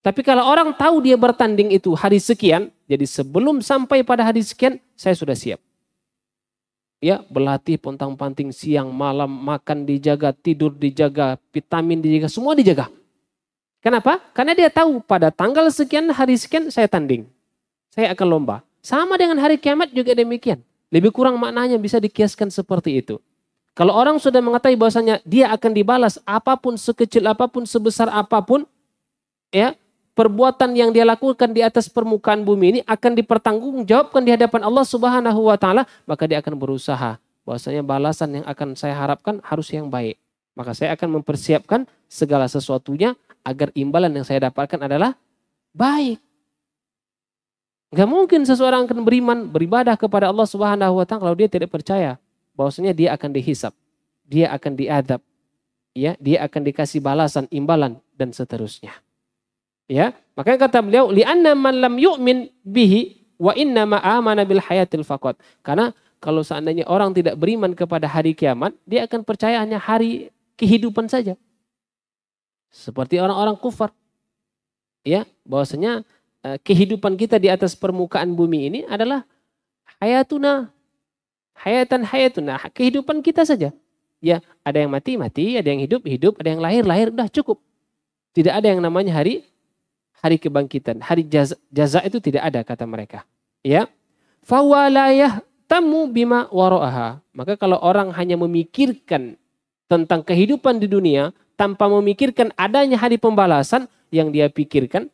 Tapi kalau orang tahu dia bertanding itu hari sekian, jadi sebelum sampai pada hari sekian, saya sudah siap. Ya, berlatih pontang-panting siang, malam, makan dijaga, tidur dijaga, vitamin dijaga, semua dijaga. Kenapa? Karena dia tahu pada tanggal sekian, hari sekian, saya tanding. Saya akan lomba. Sama dengan hari kiamat juga demikian. Lebih kurang maknanya bisa dikiaskan seperti itu. Kalau orang sudah mengetahui bahwasanya dia akan dibalas apapun, sekecil apapun, sebesar apapun, ya, perbuatan yang dia lakukan di atas permukaan bumi ini akan dipertanggungjawabkan di hadapan Allah Subhanahu wa taala, maka dia akan berusaha bahwasanya balasan yang akan saya harapkan harus yang baik. Maka saya akan mempersiapkan segala sesuatunya agar imbalan yang saya dapatkan adalah baik. Enggak mungkin seseorang akan beriman, beribadah kepada Allah Subhanahu wa taala kalau dia tidak percaya bahwasanya dia akan dihisap, dia akan diadab, ya, dia akan dikasih balasan, imbalan dan seterusnya. Ya, makanya kata beliau, li'anna man lam yu'min bihi wa inna ma amana bil hayatil faqat. Karena kalau seandainya orang tidak beriman kepada hari kiamat, dia akan percaya hanya hari kehidupan saja. Seperti orang-orang kufar. Ya, bahwasanya kehidupan kita di atas permukaan bumi ini adalah hayatuna, kehidupan kita saja. Ya, ada yang mati, ada yang hidup, ada yang lahir, udah cukup. Tidak ada yang namanya hari kebangkitan, hari jaza itu tidak ada kata mereka. Ya, fawalayah tamu bima waro'aha. Maka kalau orang hanya memikirkan tentang kehidupan di dunia tanpa memikirkan adanya hari pembalasan yang dia pikirkan,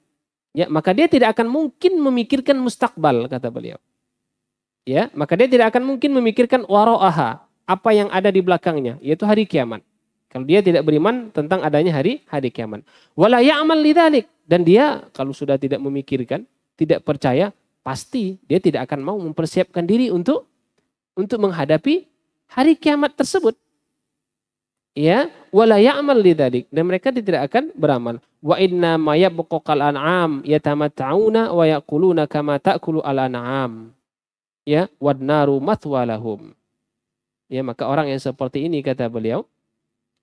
ya, maka dia tidak akan mungkin memikirkan mustakbal kata beliau. Ya, maka dia tidak akan mungkin memikirkan waro'aha, apa yang ada di belakangnya, yaitu hari kiamat. Kalau dia tidak beriman tentang adanya hari kiamat. Wala ya'mal lidzalik, dan dia kalau sudah tidak memikirkan, tidak percaya, pasti dia tidak akan mau mempersiapkan diri untuk menghadapi hari kiamat tersebut. Ya, wala ya'mal lidzalik, dan mereka tidak akan beramal. Wa inna ma yabqa al-an'am yatamatta'una wa yaquluna kama ta'kulu al-an'am. Ya, wan-naru mathwa lahum. Ya, maka orang yang seperti ini kata beliau,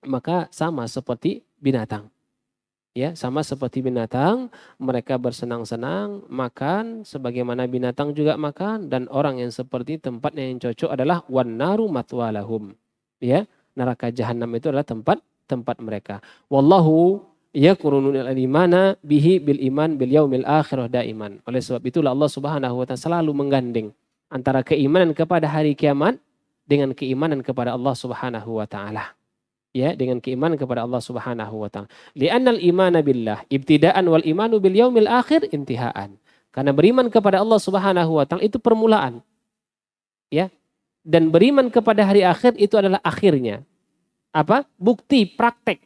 maka sama seperti binatang. Ya, sama seperti binatang, mereka bersenang-senang, makan sebagaimana binatang juga makan, dan orang yang seperti tempatnya yang cocok adalah wan-naru mathwa lahum. Ya, neraka jahanam itu adalah tempat mereka. Wallahu yaqrunul imana bihi bil iman bil yaumil akhirah daiman. Oleh sebab itulah Allah Subhanahu wa taala selalu menggandeng antara keimanan kepada hari kiamat dengan keimanan kepada Allah Subhanahu wa taala. Ya, dengan keimanan kepada Allah Subhanahu wa taala. Li'annal imana billah ibtida'an wal imanu bil yaumil akhir intihaan. Karena beriman kepada Allah Subhanahu wa taala itu permulaan. Ya. Dan beriman kepada hari akhir itu adalah akhirnya. Apa? Bukti praktek.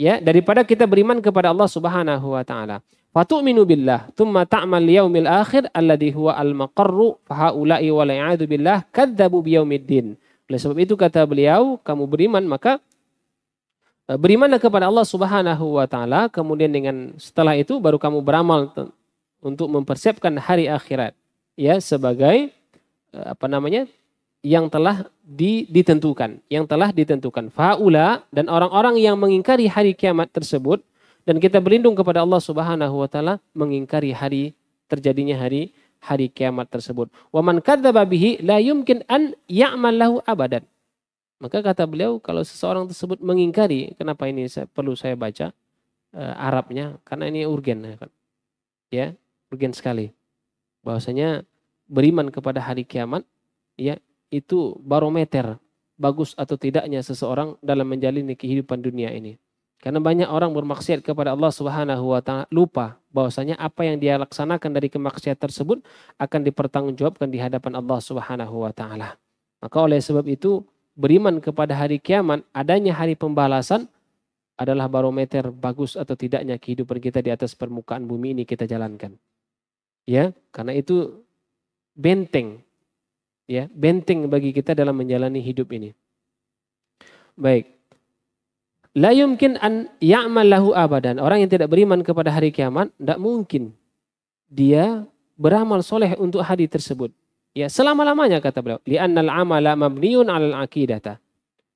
Ya, daripada kita beriman kepada Allah Subhanahu wa taala. Wa tu'minu billah, thumma ta'mal yaumil akhir alladhi huwa al-maqarru fa haula'i wa la ya'udzu billah kadzdzabu bi yaumiddin. Oleh sebab itu kata beliau, kamu beriman maka berimanlah kepada Allah Subhanahu wa taala, kemudian dengan setelah itu baru kamu beramal untuk mempersiapkan hari akhirat ya sebagai apa namanya? Yang telah ditentukan, yang telah ditentukan. Fa ula, dan orang-orang yang mengingkari hari kiamat tersebut, dan kita berlindung kepada Allah Subhanahu wa taala mengingkari hari terjadinya hari kiamat tersebut. Wa man kadzdzaba bihi la yumkin an ya'mal lahu abadan. Maka kata beliau, kalau seseorang tersebut mengingkari, kenapa ini perlu saya baca Arabnya? Karena ini urgen ya, urgen sekali. Bahwasanya beriman kepada hari kiamat ya itu barometer bagus atau tidaknya seseorang dalam menjalani kehidupan dunia ini. Karena banyak orang bermaksiat kepada Allah Subhanahu wa taala, lupa bahwasanya apa yang dia laksanakan dari kemaksiatan tersebut akan dipertanggungjawabkan di hadapan Allah Subhanahu wa taala. Maka oleh sebab itu beriman kepada hari kiamat, adanya hari pembalasan adalah barometer bagus atau tidaknya kehidupan kita di atas permukaan bumi ini kita jalankan. Ya, karena itu benteng. Ya, benteng bagi kita dalam menjalani hidup ini. Baik. La yumkin an ya'mal lahu abadan. Orang yang tidak beriman kepada hari kiamat, tidak mungkin dia beramal soleh untuk hari tersebut. Ya, selama-lamanya kata beliau. Li'annal amala mabniun alal aqidata.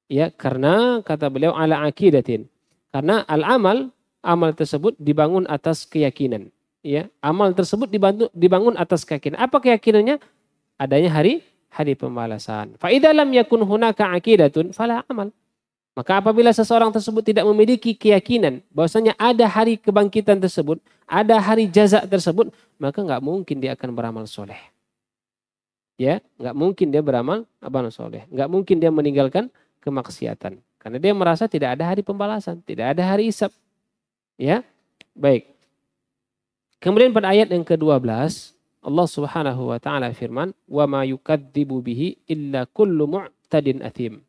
Ya, karena kata beliau ala aqidatin. Karena amal tersebut dibangun atas keyakinan. Ya, amal tersebut dibangun atas keyakinan. Apa keyakinannya? Adanya hari pembalasan. Fa idza lam yakun hunaka aqidatun fala amal. Maka apabila seseorang tersebut tidak memiliki keyakinan bahwasanya ada hari kebangkitan tersebut, ada hari jaza tersebut, maka nggak mungkin dia akan beramal soleh. Ya, nggak mungkin dia beramal soleh. Nggak mungkin dia meninggalkan kemaksiatan. Karena dia merasa tidak ada hari pembalasan, tidak ada hari hisab. Ya, baik. Kemudian pada ayat yang ke-12, Allah Subhanahu wa taala firman, "Wa ma yukadzibu bihi illa kullu mu'tadin athim."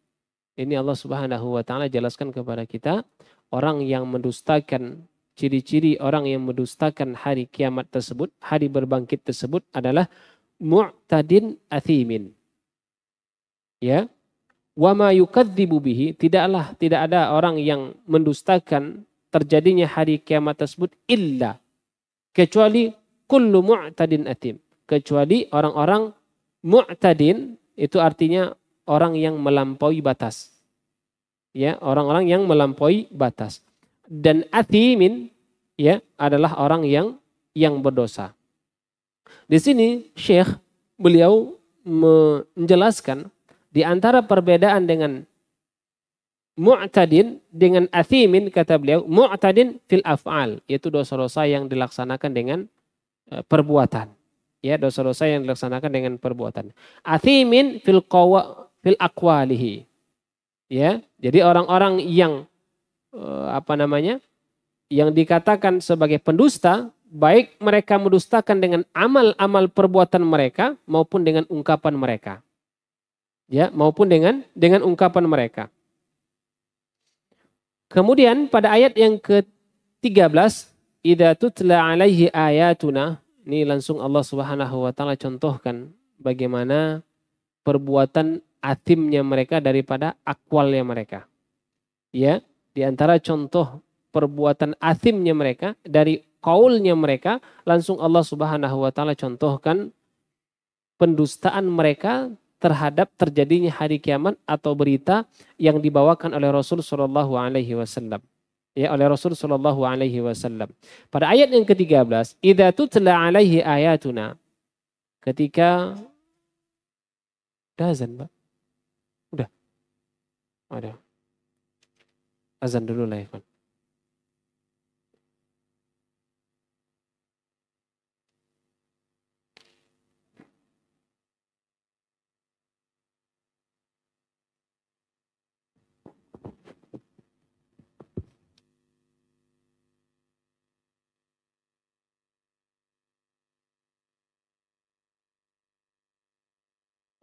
Ini Allah Subhanahu wa taala jelaskan kepada kita, orang yang mendustakan, ciri-ciri orang yang mendustakan hari kiamat tersebut, hari berbangkit tersebut adalah mu'tadin athimin. Ya. Wa ma yukadzibu bihi, tidak ada orang yang mendustakan terjadinya hari kiamat tersebut illa, kecuali kullu mu'tadin athim, kecuali orang-orang mu'tadin, itu artinya orang yang melampaui batas. Ya, orang-orang yang melampaui batas. Dan athimin ya adalah orang yang berdosa. Di sini Syekh beliau menjelaskan di antara perbedaan dengan mu'tadin dengan athimin, kata beliau mu'tadin fil af'al, yaitu dosa-dosa yang dilaksanakan dengan perbuatan. Ya, dosa-dosa yang dilaksanakan dengan perbuatan. Athimin fil qawa fil aqwalihi. Ya, jadi orang-orang yang yang dikatakan sebagai pendusta, baik mereka mendustakan dengan amal-amal perbuatan mereka maupun dengan ungkapan mereka. Ya, maupun dengan ungkapan mereka. Kemudian pada ayat yang ke-13, idza tutla alaihi ayatuna, ini langsung Allah Subhanahu wa taala contohkan bagaimana perbuatan athimnya mereka daripada akwalnya mereka. Ya, di antara contoh perbuatan athimnya mereka dari kaulnya mereka, langsung Allah Subhanahu wa taala contohkan pendustaan mereka terhadap terjadinya hari kiamat atau berita yang dibawakan oleh Rasul Sallallahu alaihi wasallam. Ya, oleh Rasul Sallallahu alaihi wasallam. Pada ayat yang ke-13, idza tutla alaihi ayatuna. Ketika azan, Pak. Ada azan dulu lah ya, kan.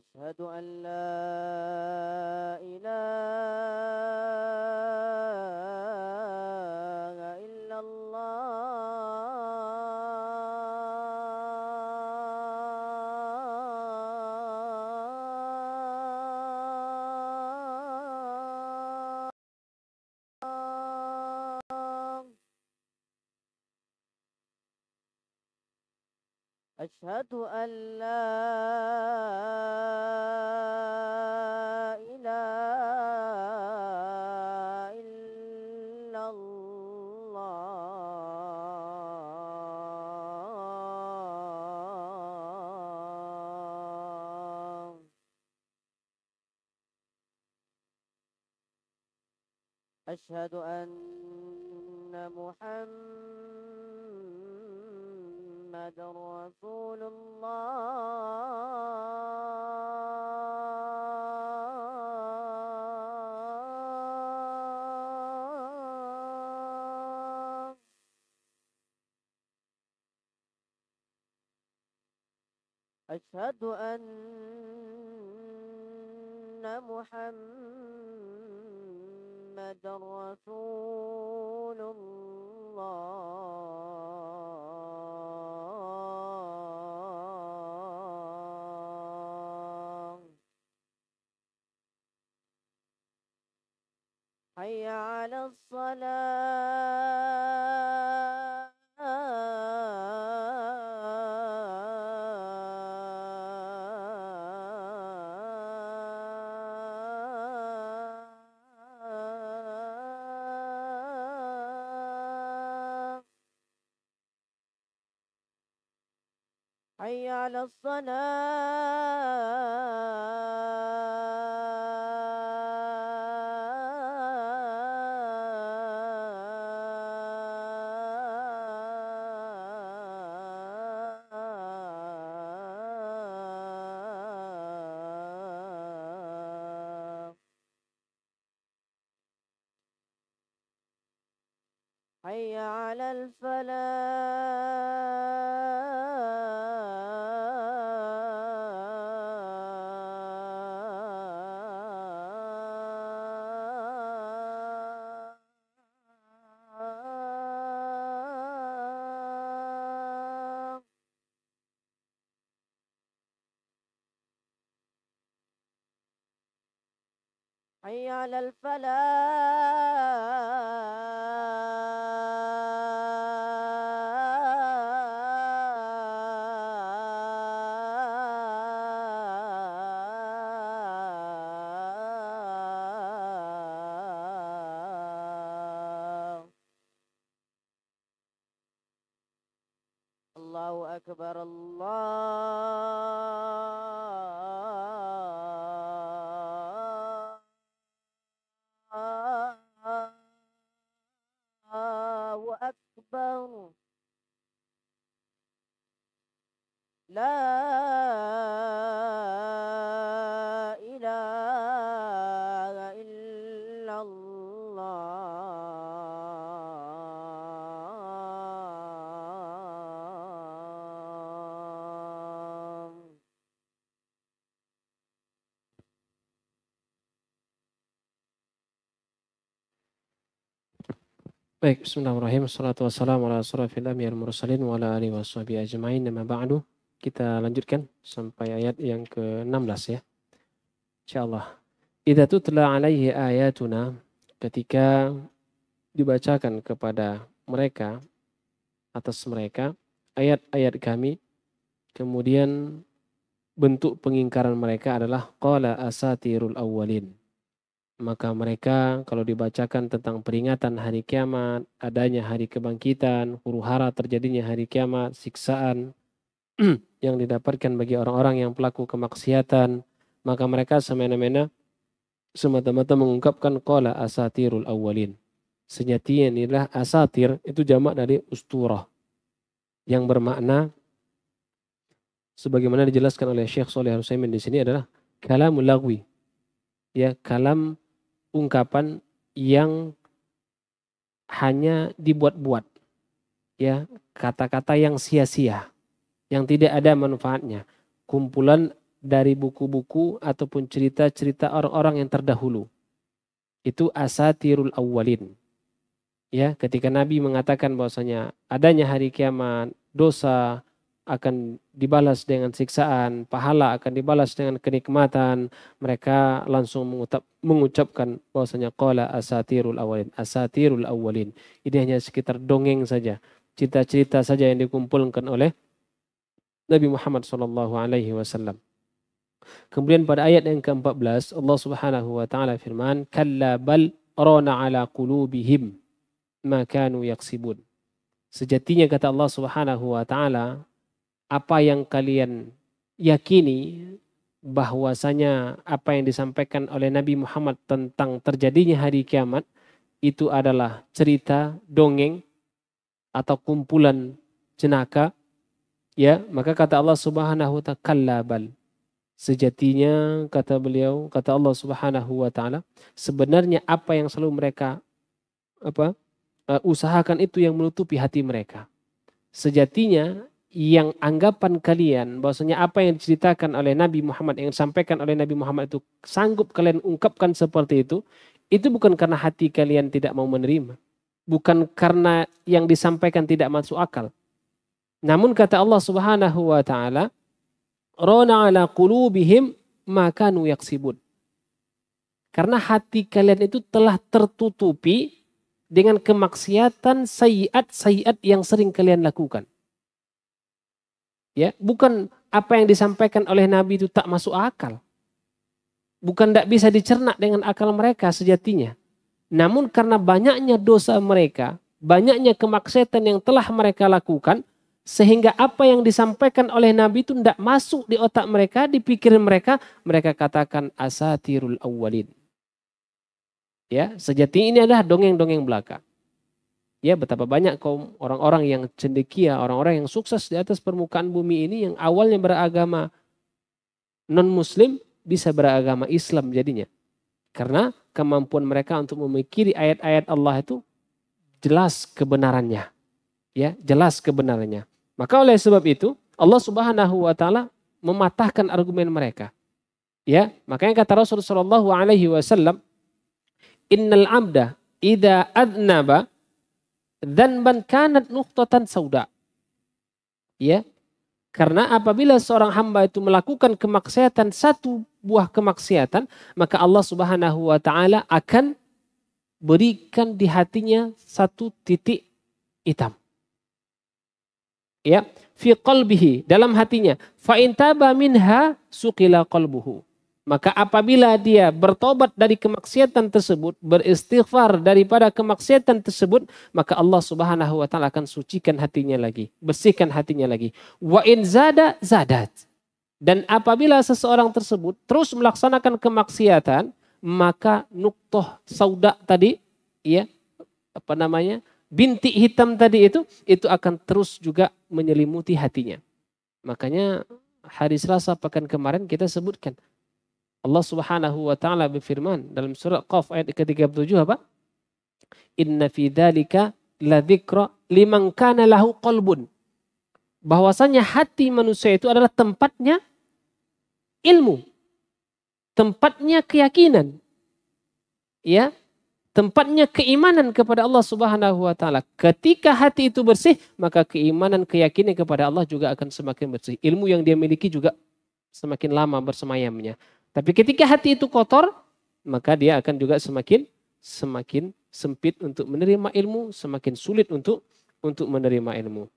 أشهد أن لا إله إلا الله أشهد أن لا أشهد أن محمد رسول الله أشهد أن محمد رسول الله حي على الصلاة حي على الصلاة حي على الفلاح حي على الفلاح الله أكبر الله لا إله إلا الله Baik, bismillahirrahmanirrahim. Wassalatu wassalamu ala asyrafil anbiya'il mursalin wa ala alihi washabihi ajmain. Amma ba'du. Kita lanjutkan sampai ayat yang ke-16 ya. Insyaallah. Idza tutla alaihi ayatuna, ketika dibacakan kepada mereka, atas mereka ayat-ayat kami, kemudian bentuk pengingkaran mereka adalah qala asatirul awwalin. Maka mereka kalau dibacakan tentang peringatan hari kiamat, adanya hari kebangkitan, huru-hara terjadinya hari kiamat, siksaan yang didapatkan bagi orang-orang yang pelaku kemaksiatan, maka mereka semena-mena semata-mata mengungkapkan qala asatirul awwalin. Sejatinya inilah asatir, itu jamak dari usturah, yang bermakna sebagaimana dijelaskan oleh Syekh Soleh Al-Utsaimin di sini adalah kalamul lagwi. Ya, kalam ungkapan yang hanya dibuat-buat, ya, kata-kata yang sia-sia, yang tidak ada manfaatnya, kumpulan dari buku-buku ataupun cerita-cerita orang-orang yang terdahulu. Itu asatirul awwalin. Ya, ketika Nabi mengatakan bahwasanya adanya hari kiamat, dosa akan dibalas dengan siksaan, pahala akan dibalas dengan kenikmatan, mereka langsung mengucapkan bahwasanya qala asatirul awwalin. Asatirul awwalin. Ini hanya sekitar dongeng saja, cerita-cerita saja yang dikumpulkan oleh Nabi Muhammad Sallallahu alaihi wasallam. Kemudian pada ayat yang ke-14 Allah Subhanahu wa taala firman, "Kalla bal rana ala qulubihim ma kanu yaksibun." Sejatinya kata Allah Subhanahu wa taala, apa yang kalian yakini bahwasanya apa yang disampaikan oleh Nabi Muhammad tentang terjadinya hari kiamat itu adalah cerita dongeng atau kumpulan jenaka, ya, maka kata Allah Subhanahu wa taala, "Kalla bal." Sejatinya kata beliau, kata Allah Subhanahu wa taala, sebenarnya apa yang selalu mereka usahakan itu yang menutupi hati mereka. Sejatinya yang anggapan kalian bahwasanya apa yang diceritakan oleh Nabi Muhammad, yang disampaikan oleh Nabi Muhammad itu sanggup kalian ungkapkan seperti itu bukan karena hati kalian tidak mau menerima, bukan karena yang disampaikan tidak masuk akal. Namun kata Allah Subhanahu wa taala, rona ala qulubihim ma kanu yaksibun. Karena hati kalian itu telah tertutupi dengan kemaksiatan, sayiat yang sering kalian lakukan. Ya, bukan apa yang disampaikan oleh Nabi itu tak masuk akal. Bukan tidak bisa dicerna dengan akal mereka sejatinya. Namun karena banyaknya dosa mereka, banyaknya kemaksiatan yang telah mereka lakukan, sehingga apa yang disampaikan oleh Nabi itu tidak masuk di otak mereka, di pikiran mereka, mereka katakan asatirul awwalin. Ya, sejatinya ini adalah dongeng-dongeng belaka. Ya, betapa banyak kaum orang-orang yang cendekia, orang-orang yang sukses di atas permukaan bumi ini yang awalnya beragama non-muslim bisa beragama Islam jadinya. Karena kemampuan mereka untuk memikiri ayat-ayat Allah itu jelas kebenarannya. Ya, jelas kebenarannya. Maka oleh sebab itu Allah Subhanahu wa taala mematahkan argumen mereka. Ya, makanya kata Rasulullah Shallallahu alaihi wasallam, innal abda idza adnaba dzanban kanat nuqtatan sauda. Ya. Karena apabila seorang hamba itu melakukan kemaksiatan, satu buah kemaksiatan, maka Allah Subhanahu wa taala akan berikan di hatinya satu titik hitam. Ya, fi qalbihi, dalam hatinya, fa in taba minha suqila qalbuhu. Maka apabila dia bertobat dari kemaksiatan tersebut, beristighfar daripada kemaksiatan tersebut, maka Allah Subhanahu wa taala akan sucikan hatinya lagi, bersihkan hatinya lagi. Wa in zada zadat. Dan apabila seseorang tersebut terus melaksanakan kemaksiatan, maka nuqtah sauda tadi, ya, bintik hitam tadi itu akan terus juga menyelimuti hatinya. Makanya hari Selasa pekan kemarin kita sebutkan Allah Subhanahu wa taala berfirman dalam surah Qaf ayat ke-37 apa? Inna fi dzalika la dzikra liman kana lahu qalbun. Bahwasanya hati manusia itu adalah tempatnya ilmu. Tempatnya keyakinan. Ya, tempatnya keimanan kepada Allah Subhanahu wa taala. Ketika hati itu bersih, maka keimanan, keyakinan kepada Allah juga akan semakin bersih. Ilmu yang dia miliki juga semakin lama bersemayamnya. Tapi ketika hati itu kotor, maka dia akan juga semakin sempit untuk menerima ilmu, semakin sulit untuk menerima ilmu.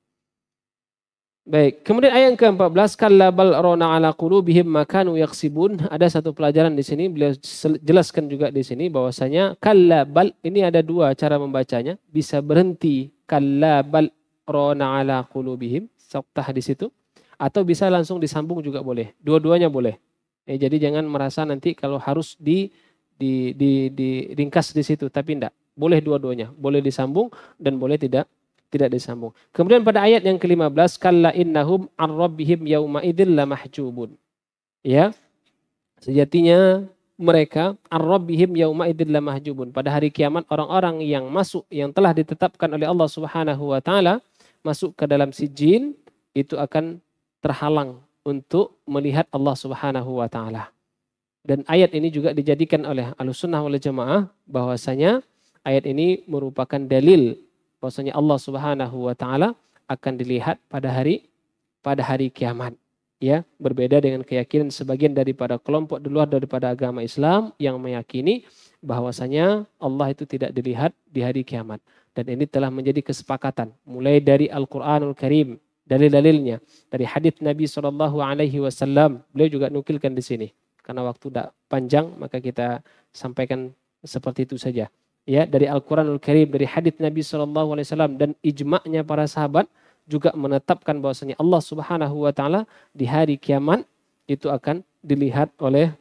Baik, kemudian ayat ke-14, kalla bal rana ala qulubihim ma kanu yaksibun. Ada satu pelajaran di sini, beliau jelaskan juga di sini bahwasanya kalla bal, ini ada dua cara membacanya, bisa berhenti kalla bal rana ala qulubihim, saktah di situ, atau bisa langsung disambung juga boleh. Dua-duanya boleh. Jadi jangan merasa nanti kalau harus diringkas di situ, tapi tidak. Boleh dua-duanya, boleh disambung dan boleh tidak disambung. Kemudian pada ayat yang ke-15, kalla innahum an rabbihim yauma idzil lamahjubun. Ya. Sejatinya mereka an rabbihim yauma idzil lamahjubun. Pada hari kiamat orang-orang yang masuk, yang telah ditetapkan oleh Allah Subhanahu wa taala masuk ke dalam Sijjin itu akan terhalang untuk melihat Allah Subhanahu wa Ta'ala. Dan ayat ini juga dijadikan oleh Ahlussunnah wal Jamaah bahwasanya ayat ini merupakan dalil bahwasanya Allah Subhanahu wa Ta'ala akan dilihat pada hari kiamat. Ya, berbeda dengan keyakinan sebagian daripada kelompok di luar daripada agama Islam yang meyakini bahwasanya Allah itu tidak dilihat di hari kiamat. Dan ini telah menjadi kesepakatan mulai dari Al-Qur'anul Karim, dalil-dalilnya, dari hadits Nabi Sallallahu alaihi wasallam. Beliau juga nukilkan di sini. Karena waktu tidak panjang maka kita sampaikan seperti itu saja. Ya, dari Al-Qur'anul Karim, dari hadits Nabi Sallallahu alaihi wasallam, dan ijma'nya para sahabat juga menetapkan bahwasanya Allah Subhanahu wa Ta'ala di hari kiamat itu akan dilihat oleh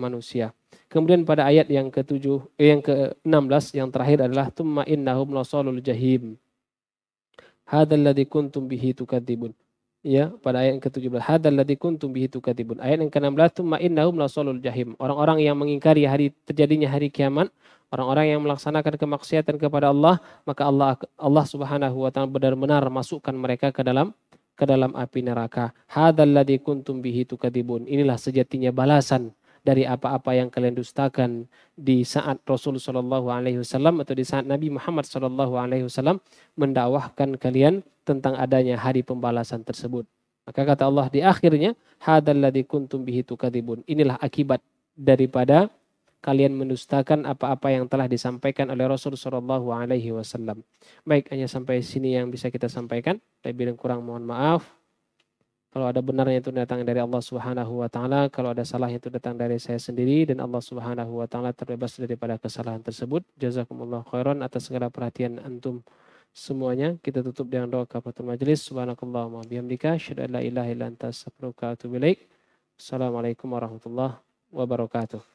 manusia. Kemudian pada ayat yang ke-16 yang terakhir adalah tsumma innahum lasalul jahim. Hadzalladzi kuntum bihi tukadzibun. Ya, pada ayat yang ke-17 hadzalladzi kuntum bihi tukadzibun. Ayat yang ke-16 tsumma innahum lasalul jahim. Orang-orang yang mengingkari terjadinya hari kiamat, orang-orang yang melaksanakan kemaksiatan kepada Allah, maka Allah Subhanahu wa Ta'ala benar-benar masukkan mereka ke dalam api neraka. Hadzalladzi kuntum bihi tukadzibun. Inilah sejatinya balasan dari apa-apa yang kalian dustakan di saat Rasul Sallallahu alaihi wasallam atau di saat Nabi Muhammad Sallallahu alaihi wasallam mendakwahkan kalian tentang adanya hari pembalasan tersebut. Maka kata Allah di akhirnya, hadzalladzi kuntum bihi tukadzibun. Inilah akibat daripada kalian mendustakan apa-apa yang telah disampaikan oleh Rasul Sallallahu alaihi wasallam. Baik, hanya sampai sini yang bisa kita sampaikan. Lebih dan kurang mohon maaf. Kalau ada benarnya itu datang dari Allah Subhanahu wa Ta'ala, kalau ada salahnya itu datang dari saya sendiri, dan Allah Subhanahu wa Ta'ala terbebas daripada kesalahan tersebut. Jazakumullah khairan atas segala perhatian antum semuanya. Kita tutup dengan doa kafatul majelis. Subhanakallahumma bihamdika asyhadu an la ilaha illa anta astaghfiruka wa atubu ilaik. Assalamualaikum warahmatullahi wabarakatuh.